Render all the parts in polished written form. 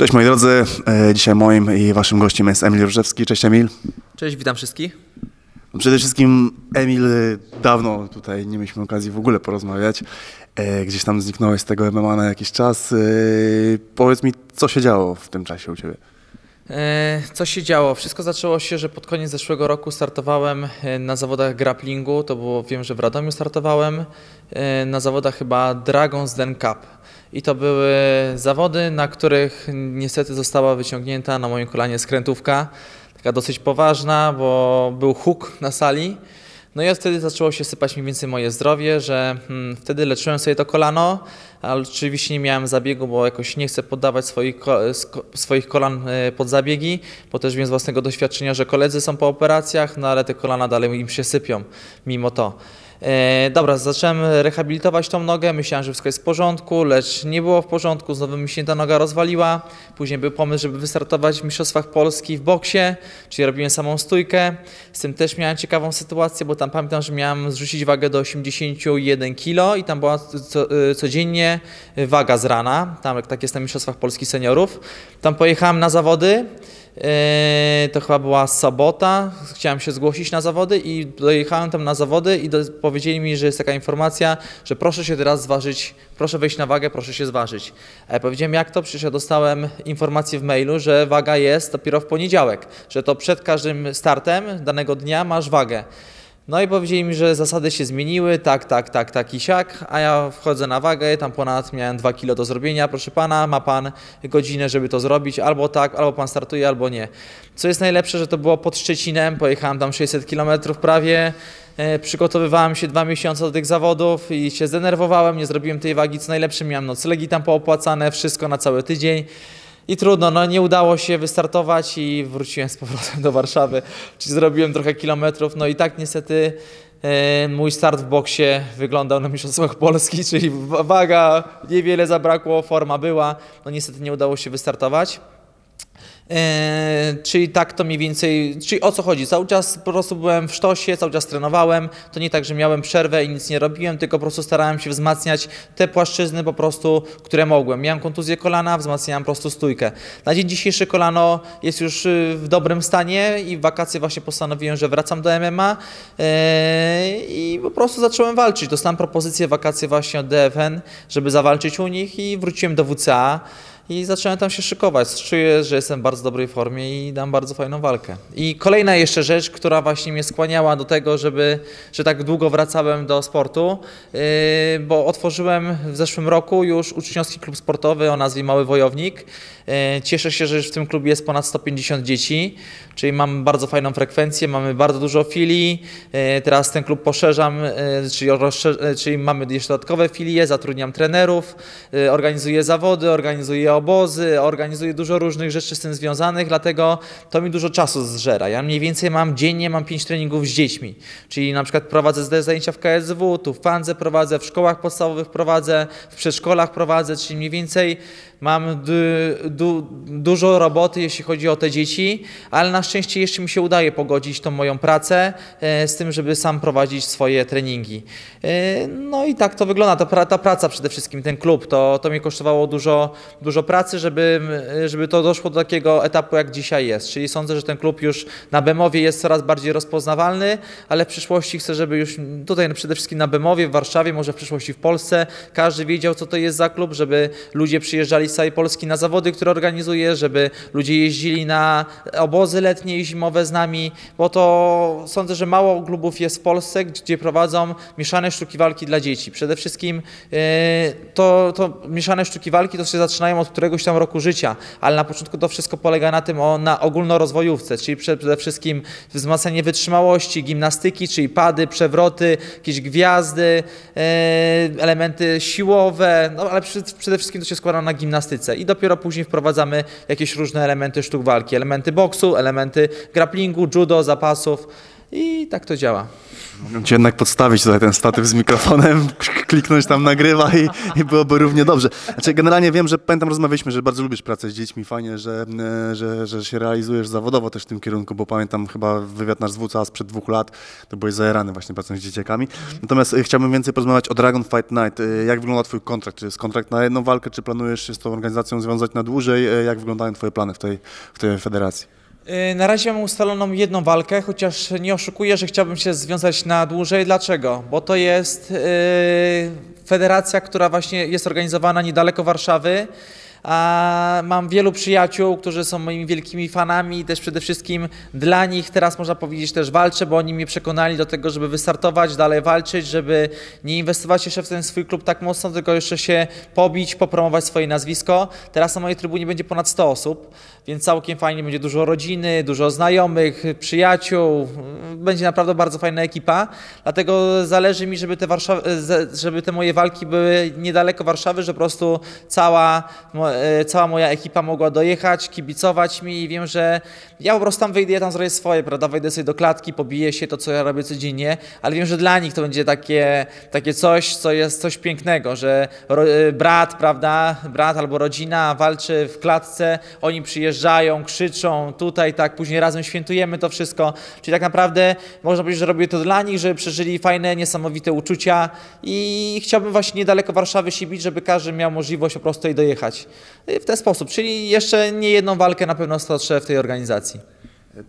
Cześć moi drodzy, dzisiaj moim i waszym gościem jest Emil Różewski. Cześć Emil. Cześć, witam wszystkich. Przede wszystkim Emil, dawno tutaj nie mieliśmy okazji w ogóle porozmawiać. Gdzieś tam zniknąłeś z tego MMA na jakiś czas. Powiedz mi, co się działo w tym czasie u ciebie? Co się działo? Wszystko zaczęło się, że pod koniec zeszłego roku startowałem na zawodach grapplingu. To było, wiem, że w Radomiu startowałem na zawodach chyba Dragon's Den Cup. I to były zawody, na których niestety została wyciągnięta na moim kolanie skrętówka, taka dosyć poważna, bo był huk na sali. No i od wtedy zaczęło się sypać mniej więcej moje zdrowie, że wtedy leczyłem sobie to kolano, ale oczywiście nie miałem zabiegu, bo jakoś nie chcę poddawać swoich kolan pod zabiegi, bo też wiem z własnego doświadczenia, że koledzy są po operacjach, no ale te kolana dalej im się sypią mimo to. Dobra, zacząłem rehabilitować tą nogę, myślałem, że wszystko jest w porządku, lecz nie było w porządku, znowu mi się ta noga rozwaliła. Później był pomysł, żeby wystartować w Mistrzostwach Polski w boksie, czyli robiłem samą stójkę. Z tym też miałem ciekawą sytuację, bo tam pamiętam, że miałem zrzucić wagę do 81 kg i tam była codziennie waga z rana, tam jak tak jest na Mistrzostwach Polski seniorów. Tam pojechałem na zawody. To chyba była sobota, chciałem się zgłosić na zawody i dojechałem tam na zawody i powiedzieli mi, że jest taka informacja, że proszę się teraz zważyć, proszę wejść na wagę, proszę się zważyć. A ja powiedziałem, jak to? Przecież ja dostałem informację w mailu, że waga jest dopiero w poniedziałek, że to przed każdym startem danego dnia masz wagę. No i powiedzieli mi, że zasady się zmieniły, tak i siak, a ja wchodzę na wagę, tam ponad miałem 2 kilo do zrobienia, proszę pana, ma pan godzinę, żeby to zrobić, albo tak, albo pan startuje, albo nie. Co jest najlepsze, że to było pod Szczecinem, pojechałem tam 600 km prawie, przygotowywałem się 2 miesiące do tych zawodów i się zdenerwowałem, nie zrobiłem tej wagi, co najlepsze, miałem noclegi tam poopłacane, wszystko na cały tydzień. I trudno, no nie udało się wystartować i wróciłem z powrotem do Warszawy, czyli zrobiłem trochę kilometrów, no i tak niestety mój start w boksie wyglądał na Mistrzostwach Polski, czyli waga, niewiele zabrakło, forma była, no niestety nie udało się wystartować. Czyli tak to mniej więcej, czyli o co chodzi, cały czas po prostu byłem w sztosie, cały czas trenowałem, to nie tak, że miałem przerwę i nic nie robiłem, tylko po prostu starałem się wzmacniać te płaszczyzny po prostu, które mogłem. Miałem kontuzję kolana, wzmacniałem po prostu stójkę. Na dzień dzisiejszy kolano jest już w dobrym stanie i w wakacje właśnie postanowiłem, że wracam do MMA i po prostu zacząłem walczyć. Dostałem propozycję w wakacje właśnie od DFN, żeby zawalczyć u nich i wróciłem do WCA. I zacząłem tam się szykować. Czuję, że jestem w bardzo dobrej formie i dam bardzo fajną walkę. I kolejna jeszcze rzecz, która właśnie mnie skłaniała do tego, że tak długo wracałem do sportu, bo otworzyłem w zeszłym roku już uczniowski klub sportowy o nazwie Mały Wojownik. Cieszę się, że już w tym klubie jest ponad 150 dzieci, czyli mam bardzo fajną frekwencję, mamy bardzo dużo filii. Teraz ten klub poszerzam, czyli mamy jeszcze dodatkowe filie, zatrudniam trenerów, organizuję zawody, organizuję obozy, organizuję dużo różnych rzeczy z tym związanych, dlatego to mi dużo czasu zżera. Ja mniej więcej dziennie mam 5 treningów z dziećmi, czyli na przykład prowadzę zajęcia w KSW, tu w Pandze prowadzę, w szkołach podstawowych prowadzę, w przedszkolach prowadzę, czyli mniej więcej mam dużo roboty, jeśli chodzi o te dzieci, ale na szczęście jeszcze mi się udaje pogodzić tą moją pracę z tym, żeby sam prowadzić swoje treningi. No i tak to wygląda, ta praca przede wszystkim, ten klub, to mnie kosztowało dużo pracy, żeby to doszło do takiego etapu, jak dzisiaj jest. Czyli sądzę, że ten klub już na Bemowie jest coraz bardziej rozpoznawalny, ale w przyszłości chcę, żeby już tutaj przede wszystkim na Bemowie, w Warszawie, może w przyszłości w Polsce, każdy wiedział, co to jest za klub, żeby ludzie przyjeżdżali z całej Polski na zawody, które organizuję, żeby ludzie jeździli na obozy letnie i zimowe z nami, bo to sądzę, że mało klubów jest w Polsce, gdzie prowadzą mieszane sztuki walki dla dzieci. Przede wszystkim to mieszane sztuki walki to się zaczynają od któregoś tam roku życia, ale na początku to wszystko polega na tym, na ogólnorozwojówce, czyli przede wszystkim wzmacnianie wytrzymałości, gimnastyki, czyli pady, przewroty, jakieś gwiazdy, elementy siłowe, no ale przede wszystkim to się składa na gimnastyce i dopiero później wprowadzamy jakieś różne elementy sztuk walki, elementy boksu, elementy grapplingu, judo, zapasów. i tak to działa. Mogę cię jednak podstawić tutaj ten statyw z mikrofonem, kliknąć tam nagrywa i byłoby równie dobrze. Znaczy, generalnie wiem, że pamiętam, rozmawialiśmy, że bardzo lubisz pracę z dziećmi, fajnie, że się realizujesz zawodowo też w tym kierunku, bo pamiętam chyba wywiad nasz z WCA sprzed 2 lat, to byłeś zajarany właśnie pracą z dzieciakami. Natomiast chciałbym więcej porozmawiać o Dragon Fight Night. Jak wygląda twój kontrakt? Czy jest kontrakt na jedną walkę, czy planujesz się z tą organizacją związać na dłużej? Jak wyglądają twoje plany w tej federacji? Na razie mam ustaloną jedną walkę, chociaż nie oszukuję, że chciałbym się związać na dłużej. Dlaczego? Bo to jest federacja, która właśnie jest organizowana niedaleko Warszawy. A mam wielu przyjaciół, którzy są moimi wielkimi fanami i też przede wszystkim dla nich teraz można powiedzieć też walczę, bo oni mnie przekonali do tego, żeby wystartować, dalej walczyć, żeby nie inwestować jeszcze w ten swój klub tak mocno, tylko jeszcze się pobić, popromować swoje nazwisko. Teraz na mojej trybunie będzie ponad 100 osób, więc całkiem fajnie, będzie dużo rodziny, dużo znajomych, przyjaciół, będzie naprawdę bardzo fajna ekipa, dlatego zależy mi, żeby te moje walki były niedaleko Warszawy, że po prostu cała moja ekipa mogła dojechać, kibicować mi i wiem, że ja po prostu tam wyjdę, ja tam zrobię swoje, prawda, wejdę sobie do klatki, pobiję się, to co ja robię codziennie, ale wiem, że dla nich to będzie takie coś, co jest coś pięknego, że brat, prawda, brat albo rodzina walczy w klatce, oni przyjeżdżają, krzyczą tutaj, tak, później razem świętujemy to wszystko, czyli tak naprawdę można powiedzieć, że robię to dla nich, żeby przeżyli fajne, niesamowite uczucia i chciałbym właśnie niedaleko Warszawy się bić, żeby każdy miał możliwość po prostu i dojechać. W ten sposób, czyli jeszcze nie jedną walkę na pewno stoczę w tej organizacji.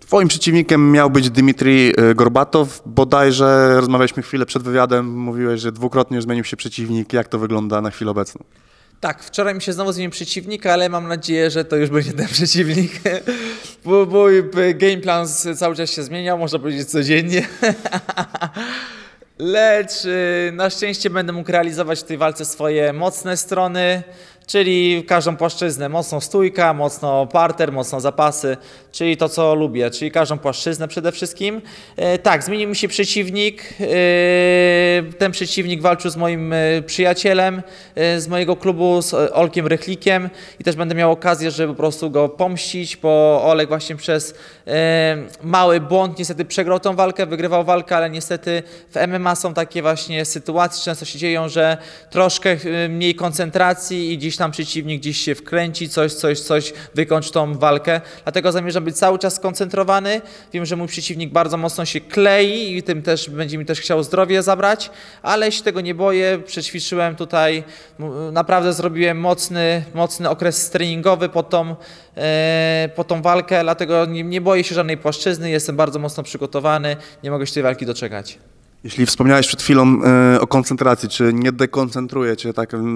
Twoim przeciwnikiem miał być Dmitrij Gorbatov. Bodajże rozmawialiśmy chwilę przed wywiadem, mówiłeś, że dwukrotnie zmienił się przeciwnik. Jak to wygląda na chwilę obecną? Tak, wczoraj mi się znowu zmienił przeciwnik, ale mam nadzieję, że to już będzie ten przeciwnik. Bo mój game plan cały czas się zmieniał, można powiedzieć codziennie. Lecz na szczęście będę mógł realizować w tej walce swoje mocne strony, czyli każdą płaszczyznę, mocno stójka, mocno parter, mocno zapasy, czyli to co lubię, czyli każdą płaszczyznę przede wszystkim. Tak, zmienił mi się przeciwnik, ten przeciwnik walczył z moim przyjacielem z mojego klubu, z Olkiem Rychlikiem i też będę miał okazję, żeby po prostu go pomścić, bo Olek właśnie przez mały błąd niestety przegrał tą walkę, wygrywał walkę, ale niestety w MMA są takie właśnie sytuacje, często się dzieją, że troszkę mniej koncentracji i dziś tam przeciwnik gdzieś się wkręci, coś, wykończ tą walkę. Dlatego zamierzam być cały czas skoncentrowany. Wiem, że mój przeciwnik bardzo mocno się klei i tym też będzie mi też chciał zdrowie zabrać, ale się tego nie boję. Przećwiczyłem tutaj, naprawdę zrobiłem mocny okres treningowy po tą walkę, dlatego nie boję się żadnej płaszczyzny, jestem bardzo mocno przygotowany, nie mogę się tej walki doczekać. Jeśli wspomniałeś przed chwilą o koncentracji, czy nie dekoncentruje cię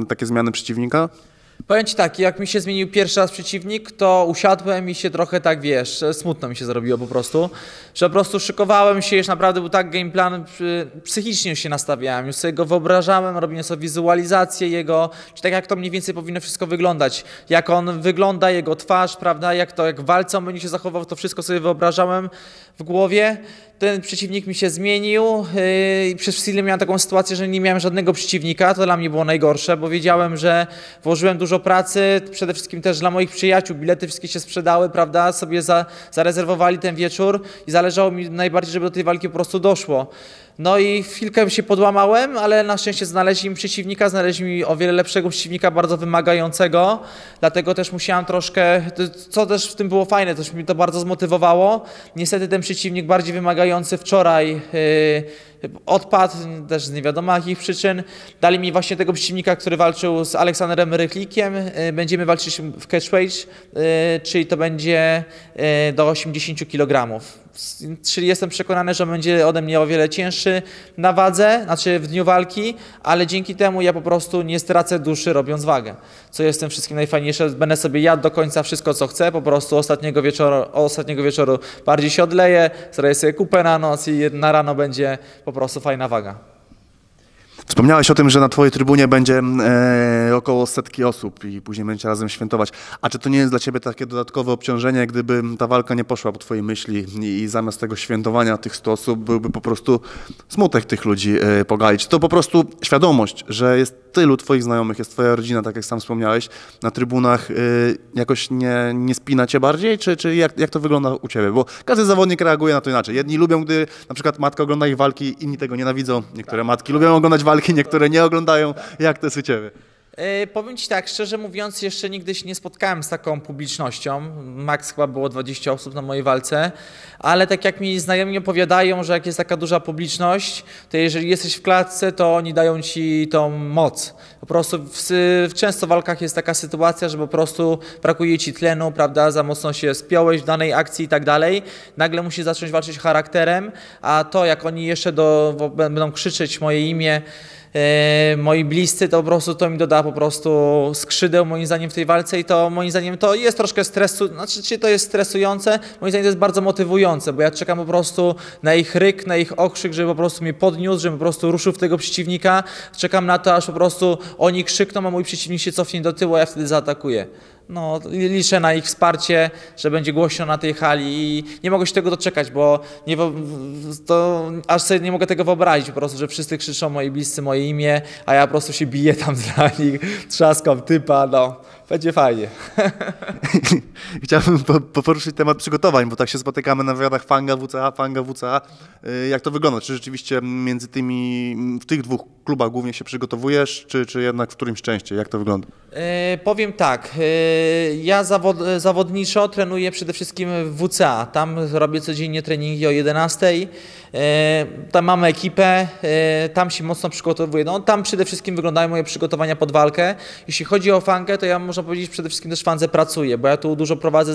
takie zmiany przeciwnika? Powiem ci tak, jak mi się zmienił pierwszy raz przeciwnik, to usiadłem i się trochę tak, wiesz, smutno mi się zrobiło po prostu, że po prostu szykowałem się, już naprawdę był tak game plan, psychicznie się nastawiałem, już sobie go wyobrażałem, robiłem sobie wizualizację jego, czy tak jak to mniej więcej powinno wszystko wyglądać, jak on wygląda, jego twarz, prawda, jak w walce on będzie się zachował, to wszystko sobie wyobrażałem w głowie. Ten przeciwnik mi się zmienił i przez chwilę miałem taką sytuację, że nie miałem żadnego przeciwnika, to dla mnie było najgorsze, bo wiedziałem, że włożyłem dużo pracy, przede wszystkim też dla moich przyjaciół, bilety wszystkie się sprzedały, prawda, sobie zarezerwowali ten wieczór i zależało mi najbardziej, żeby do tej walki po prostu doszło. No i chwilkę się podłamałem, ale na szczęście znaleźli mi przeciwnika, znaleźli mi o wiele lepszego przeciwnika, bardzo wymagającego, dlatego też musiałem troszkę, co też w tym było fajne, też mi to bardzo zmotywowało. Niestety ten przeciwnik bardziej wymagający wczoraj odpadł, też z nie wiadomo jakich przyczyn. Dali mi właśnie tego przeciwnika, który walczył z Aleksanderem Rychlikiem. Będziemy walczyć w catchweight, czyli to będzie do 80 kg. Czyli jestem przekonany, że będzie ode mnie o wiele cięższy na wadze, znaczy w dniu walki, ale dzięki temu ja po prostu nie stracę duszy robiąc wagę. Co jest w tym wszystkim najfajniejsze, będę sobie jadł do końca wszystko co chcę, po prostu ostatniego wieczoru bardziej się odleję, zrobię sobie kupę na noc i na rano będzie po prostu fajna waga. Wspomniałeś o tym, że na twojej trybunie będzie około setki osób i później będziecie razem świętować. A czy to nie jest dla ciebie takie dodatkowe obciążenie, gdyby ta walka nie poszła po twojej myśli i zamiast tego świętowania tych 100 osób byłby po prostu smutek tych ludzi pogalić? To po prostu świadomość, że jest tylu twoich znajomych, jest twoja rodzina, tak jak sam wspomniałeś, na trybunach jakoś nie spina cię bardziej? Czy jak to wygląda u ciebie? Bo każdy zawodnik reaguje na to inaczej. Jedni lubią, gdy na przykład matka ogląda ich walki, inni tego nienawidzą. Niektóre matki lubią oglądać walki, niektóre nie oglądają. Jak to jest u ciebie? Powiem ci tak, szczerze mówiąc, jeszcze nigdy się nie spotkałem z taką publicznością. Max chyba było 20 osób na mojej walce, ale tak jak mi znajomi opowiadają, że jak jest taka duża publiczność, to jeżeli jesteś w klatce, to oni dają ci tą moc. Po prostu często w walkach jest taka sytuacja, że po prostu brakuje ci tlenu, prawda, za mocno się spiąłeś w danej akcji i tak dalej. Nagle musisz zacząć walczyć charakterem, a to jak oni jeszcze będą krzyczeć moje imię, moi bliscy, to po prostu to mi doda po prostu skrzydeł moim zdaniem w tej walce i to moim zdaniem to jest troszkę stresu, znaczy to jest stresujące, moim zdaniem to jest bardzo motywujące, bo ja czekam po prostu na ich ryk, na ich okrzyk, żeby po prostu mnie podniósł, żeby po prostu ruszył w tego przeciwnika, czekam na to, aż po prostu oni krzykną, a mój przeciwnik się cofnie do tyłu, a ja wtedy zaatakuję. No, liczę na ich wsparcie, że będzie głośno na tej hali i nie mogę się tego doczekać, bo aż sobie nie mogę tego wyobrazić po prostu, że wszyscy krzyczą moi bliscy moje imię, a ja po prostu się biję tam dla nich, trzaskam typa, no. Będzie fajnie. Chciałbym poruszyć temat przygotowań, bo tak się spotykamy na wywiadach FANGa, WCA, FANGa, WCA. Jak to wygląda? Czy rzeczywiście między w tych dwóch klubach głównie się przygotowujesz, czy jednak w którymś częściej? Jak to wygląda? Powiem tak, ja zawodniczo trenuję przede wszystkim w WCA. Tam robię codziennie treningi o 11:00. Tam mamy ekipę, tam się mocno przygotowuję. No, tam przede wszystkim wyglądają moje przygotowania pod walkę. Jeśli chodzi o FANGę, to ja można powiedzieć przede wszystkim też w FANGze pracuję, bo ja tu dużo prowadzę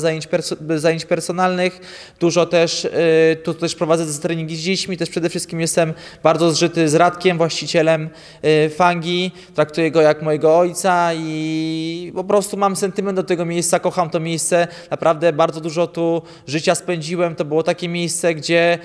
zajęć personalnych, dużo też, tu też prowadzę treningi z dziećmi, też przede wszystkim jestem bardzo zżyty z Radkiem, właścicielem FANGi, traktuję go jak mojego ojca i po prostu mam sentyment do tego miejsca, kocham to miejsce, naprawdę bardzo dużo tu życia spędziłem, to było takie miejsce, gdzie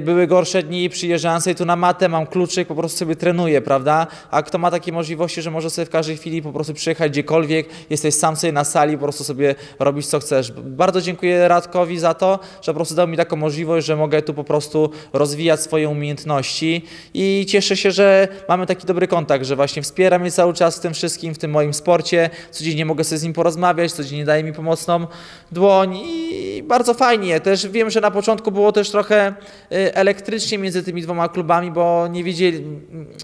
były gorsze dni, przyjeżdżałem sobie tu na matę, mam kluczyk, po prostu sobie trenuję, prawda, a kto ma takie możliwości, że może sobie w każdej chwili po prostu przyjechać gdziekolwiek, jesteś sam sobie na sali, po prostu sobie robisz co chcesz. Bardzo dziękuję Radkowi za to, że po prostu dał mi taką możliwość, że mogę tu po prostu rozwijać swoje umiejętności i cieszę się, że mamy taki dobry kontakt, że właśnie wspiera mnie cały czas w tym wszystkim, w tym moim sporcie. Codziennie mogę sobie z nim porozmawiać, codziennie daje mi pomocną dłoń i bardzo fajnie. Też wiem, że na początku było też trochę elektrycznie między tymi dwoma klubami, bo nie wiedzieli,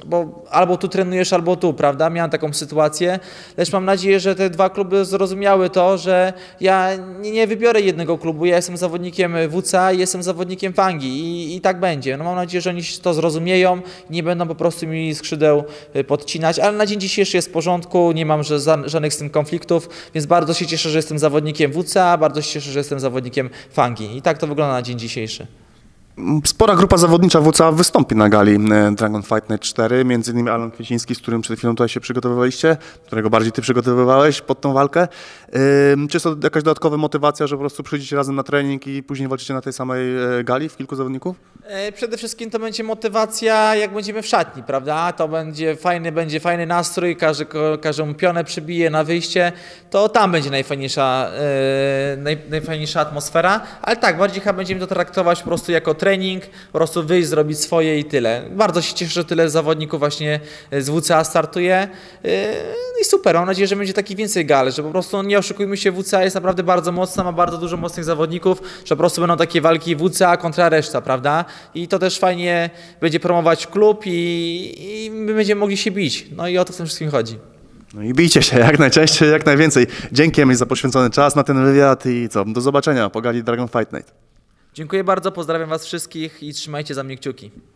bo albo tu trenujesz, albo tu, prawda? Miałem taką sytuację, lecz mam nadzieję, że te dwa kluby zrozumiały to, że ja nie wybiorę jednego klubu, ja jestem zawodnikiem WCA i jestem zawodnikiem FANGi i tak będzie. No mam nadzieję, że oni to zrozumieją, nie będą po prostu mi skrzydeł podcinać, ale na dzień dzisiejszy jest w porządku, nie mam żadnych z tym konfliktów, więc bardzo się cieszę, że jestem zawodnikiem WCA, bardzo się cieszę, że jestem zawodnikiem FANGi i tak to wygląda na dzień dzisiejszy. Spora grupa zawodnicza WCA wystąpi na gali Dragon Fight Night 4, między innymi Alan Kwieciński, z którym przed chwilą tutaj się przygotowywaliście, którego bardziej ty przygotowywałeś pod tą walkę. Czy jest to jakaś dodatkowa motywacja, że po prostu przyjdziecie razem na trening i później walczycie na tej samej gali w kilku zawodników? Przede wszystkim to będzie motywacja, jak będziemy w szatni, prawda? To będzie fajny nastrój, każdemu pionę przybije na wyjście, to tam będzie najfajniejsza atmosfera, ale tak, bardziej chyba będziemy to traktować po prostu jako trening, po prostu wyjść, zrobić swoje i tyle. Bardzo się cieszę, że tyle zawodników właśnie z WCA startuje. I super, mam nadzieję, że będzie taki więcej gal, że po prostu nie oszukujmy się, WCA jest naprawdę bardzo mocna, ma bardzo dużo mocnych zawodników, że po prostu będą takie walki WCA kontra reszta, prawda? I to też fajnie będzie promować klub i my będziemy mogli się bić. No i o to w tym wszystkim chodzi. No i bijcie się jak najczęściej, jak najwięcej. Dzięki Emil za poświęcony czas na ten wywiad i co, do zobaczenia po gali Dragon Fight Night. Dziękuję bardzo, pozdrawiam was wszystkich i trzymajcie za mnie kciuki.